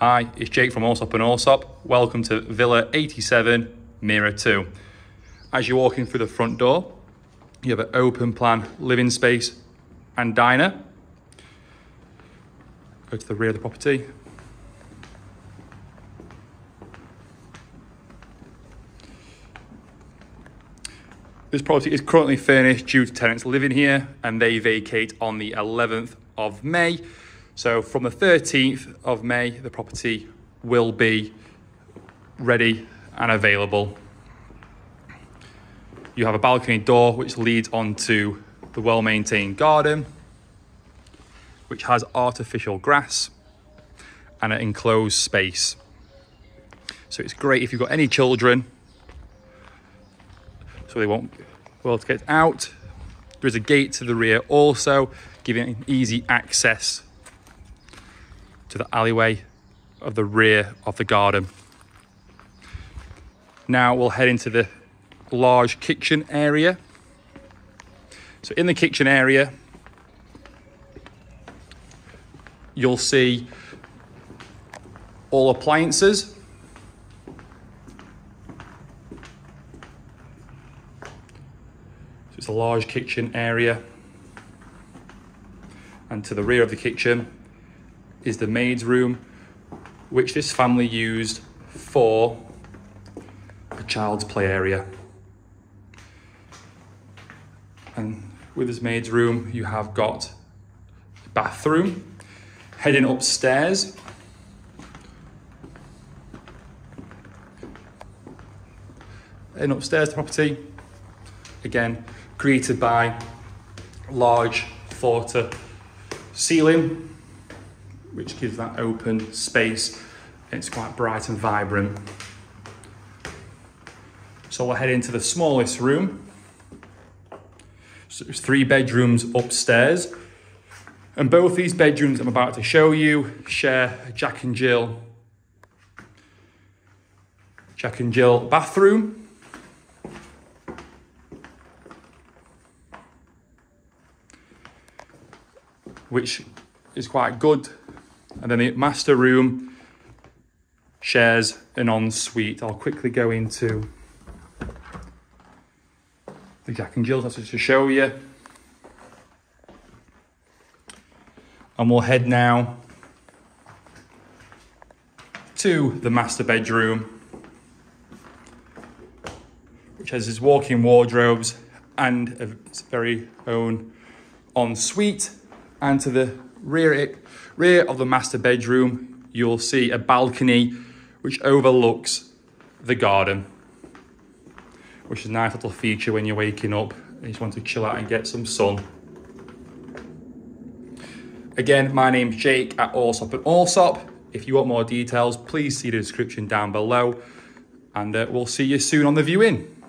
Hi, it's Jake from Allsopp and Allsopp. Welcome to Villa 87, Mira 2. As you're walking through the front door, you have an open plan living space and diner. Go to the rear of the property. This property is currently furnished due to tenants living here, and they vacate on the 11th of May. So from the 13th of May, the property will be ready and available. You have a balcony door which leads onto the well-maintained garden, which has artificial grass and an enclosed space. So it's great if you've got any children, so they won't be able to get out. There is a gate to the rear also, giving easy access to the alleyway of the rear of the garden. Now we'll head into the large kitchen area. So in the kitchen area, you'll see all appliances. So it's a large kitchen area. And to the rear of the kitchen is the maid's room, which this family used for a child's play area. And with this maid's room, you have got a bathroom. Heading upstairs, the property, again, created by large floor to ceiling, which gives that open space. It's quite bright and vibrant. So we'll head into the smallest room. So there's three bedrooms upstairs, and both these bedrooms I'm about to show you share a Jack and Jill. Jack and Jill bathroom. Which is quite good. And then the master room shares an ensuite. I'll quickly go into the Jack and Jill's just to show you. And we'll head now to the master bedroom, which has its walk-in wardrobes and its very own ensuite. And to the rear of the master bedroom, you'll see a balcony which overlooks the garden, which is a nice little feature when you're waking up and you just want to chill out and get some sun. Again, my name's Jake at Allsopp and Allsopp. If you want more details, please see the description down below, and we'll see you soon on the viewing.